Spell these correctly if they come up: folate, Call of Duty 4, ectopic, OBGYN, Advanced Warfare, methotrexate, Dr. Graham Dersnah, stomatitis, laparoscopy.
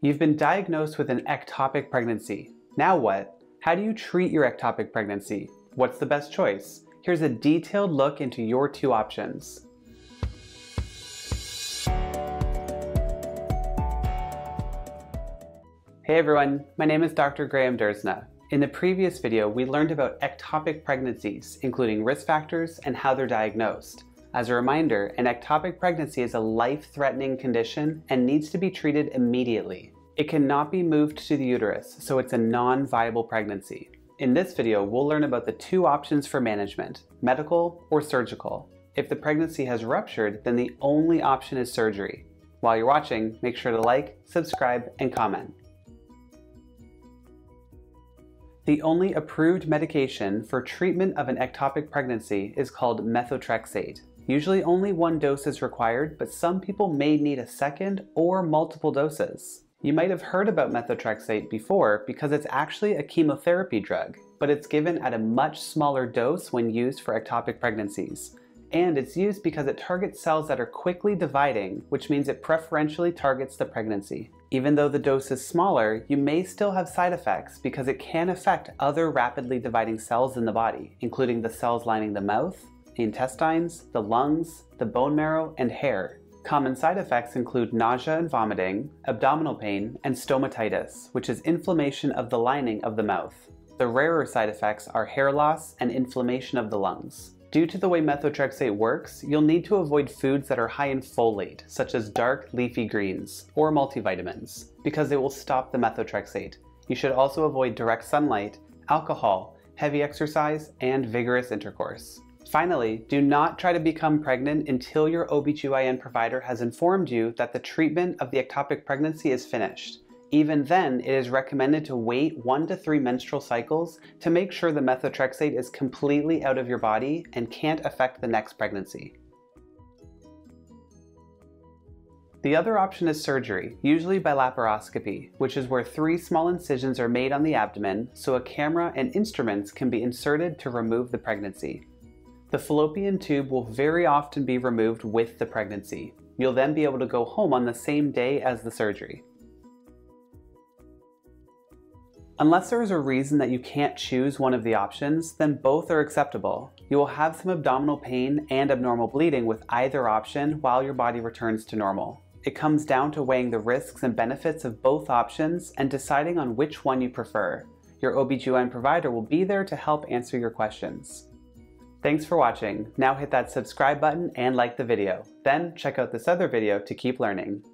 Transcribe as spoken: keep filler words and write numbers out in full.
You've been diagnosed with an ectopic pregnancy. Now what? How do you treat your ectopic pregnancy? What's the best choice? Here's a detailed look into your two options. Hey everyone, my name is Doctor Graham Dersnah. In the previous video, we learned about ectopic pregnancies, including risk factors and how they're diagnosed. As a reminder, an ectopic pregnancy is a life-threatening condition and needs to be treated immediately. It cannot be moved to the uterus, so it's a non-viable pregnancy. In this video, we'll learn about the two options for management, medical or surgical. If the pregnancy has ruptured, then the only option is surgery. While you're watching, make sure to like, subscribe, and comment. The only approved medication for treatment of an ectopic pregnancy is called methotrexate. Usually only one dose is required, but some people may need a second or multiple doses. You might have heard about methotrexate before because it's actually a chemotherapy drug, but it's given at a much smaller dose when used for ectopic pregnancies. And it's used because it targets cells that are quickly dividing, which means it preferentially targets the pregnancy. Even though the dose is smaller, you may still have side effects because it can affect other rapidly dividing cells in the body, including the cells lining the mouth, the intestines, the lungs, the bone marrow, and hair. Common side effects include nausea and vomiting, abdominal pain, and stomatitis, which is inflammation of the lining of the mouth. The rarer side effects are hair loss and inflammation of the lungs. Due to the way methotrexate works, you'll need to avoid foods that are high in folate, such as dark leafy greens or multivitamins, because they will stop the methotrexate. You should also avoid direct sunlight, alcohol, heavy exercise, and vigorous intercourse. Finally, do not try to become pregnant until your O B G Y N provider has informed you that the treatment of the ectopic pregnancy is finished. Even then, it is recommended to wait one to three menstrual cycles to make sure the methotrexate is completely out of your body and can't affect the next pregnancy. The other option is surgery, usually by laparoscopy, which is where three small incisions are made on the abdomen so a camera and instruments can be inserted to remove the pregnancy. The fallopian tube will very often be removed with the pregnancy. You'll then be able to go home on the same day as the surgery. Unless there is a reason that you can't choose one of the options, then both are acceptable. You will have some abdominal pain and abnormal bleeding with either option while your body returns to normal. It comes down to weighing the risks and benefits of both options and deciding on which one you prefer. Your O B G Y N provider will be there to help answer your questions. Thanks for watching. Now hit that subscribe button and like the video. Then check out this other video to keep learning.